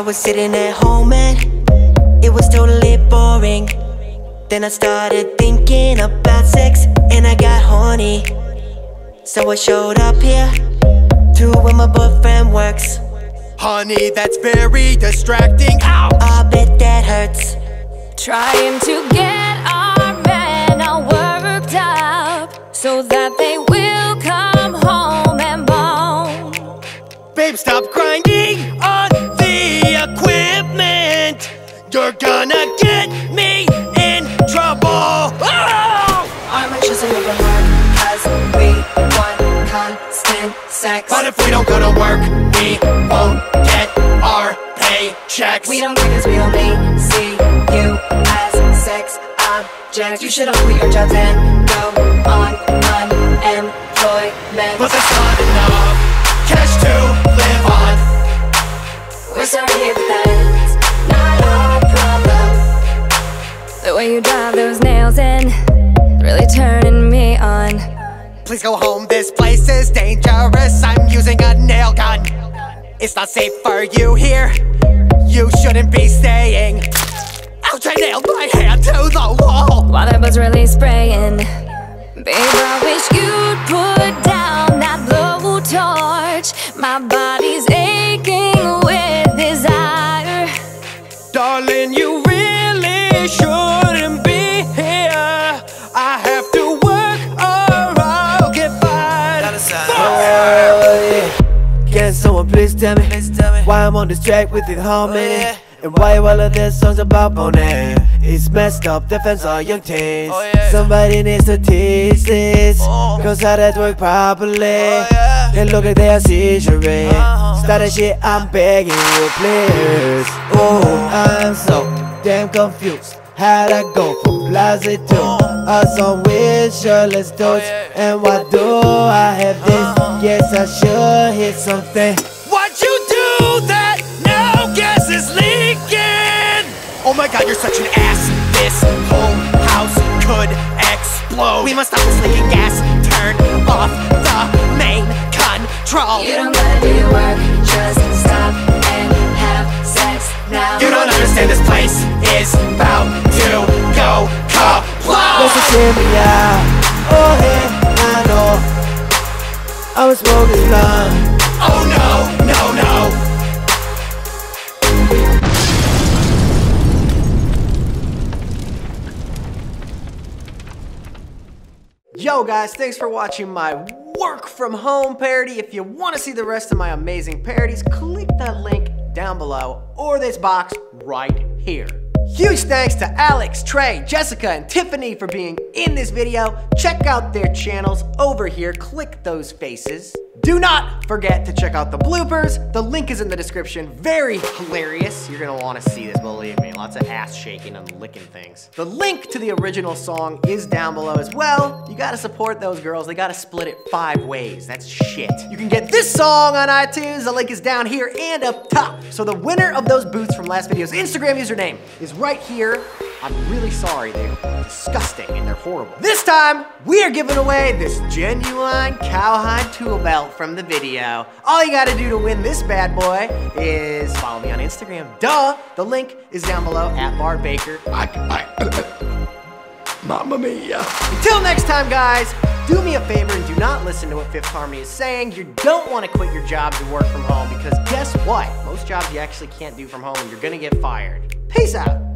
I was sitting at home and it was totally boring. Then I started thinking about sex and I got horny. So I showed up here to where my boyfriend works. Honey, that's very distracting. Ow! I bet that hurts. Trying to get our men all worked up so that they will come home and bone. Babe, stop grinding on the equipment. You're gonna get me in trouble. Oh! I'm a chisel of a heart as we want constant sex. But if we don't go to work, we won't get our paychecks. We don't care 'cause we only see you as sex objects. You should all quit your jobs and go on unemployment. But that's not enough cash to live on. We're sorry, but that's not our problem. The way you drive those nails in, really turning me on. Please go home, this place is dangerous. I'm using a nail gun. It's not safe for you here. You shouldn't be staying. Ouch, I nailed my hand to the wall while I was really spraying. Babe, I wish you'd put down that blowtorch. My body's aching with desire. Darling, you really shouldn't be here. I have to work or I'll get fired. Oh, yeah. Can someone please tell me why I'm on this track with it, homie? Oh, yeah. And why all of their songs about boning? It's messed up, defends our young teens. Oh, yeah. Somebody needs to teach this, oh. 'Cause how that work properly, oh, yeah. They look like they are scissoring. Start that shit, I'm begging you, please. Oh, I'm so damn confused. How'd I go from closet to us on with shirtless dudes? Oh, yeah. And why do I have this? Yes, I sure hit something. Why'd you do that? Now guess it's leaving. Oh my god, you're such an ass. This whole house could explode. We must stop this leaking gas. Turn off the main control. You don't gotta do your work, just stop and have sex now. You don't understand, this place is about to go kablooey. Listen to me out, oh yeah, I know I was smoking blunt. Oh no, no, no. Yo guys, thanks for watching my work from home parody. If you want to see the rest of my amazing parodies, click that link down below or this box right here. Huge thanks to Alex, Trey, Jessica, and Tiffany for being in this video. Check out their channels over here. Click those faces. Do not forget to check out the bloopers. The link is in the description. Very hilarious. You're gonna wanna see this, believe me. Lots of ass shaking and licking things. The link to the original song is down below as well. You gotta support those girls. They gotta split it 5 ways. That's shit. You can get this song on iTunes. The link is down here and up top. So the winner of those boots from last video's Instagram username is right here. I'm really sorry, they're disgusting and they're horrible. This time, we are giving away this genuine cowhide tool belt from the video. All you gotta do to win this bad boy is follow me on Instagram, duh. The link is down below, at Bart Baker. Mamma mia. Until next time, guys, do me a favor and do not listen to what Fifth Harmony is saying. You don't wanna quit your job to work from home because guess what? Most jobs you actually can't do from home and you're gonna get fired. Peace out.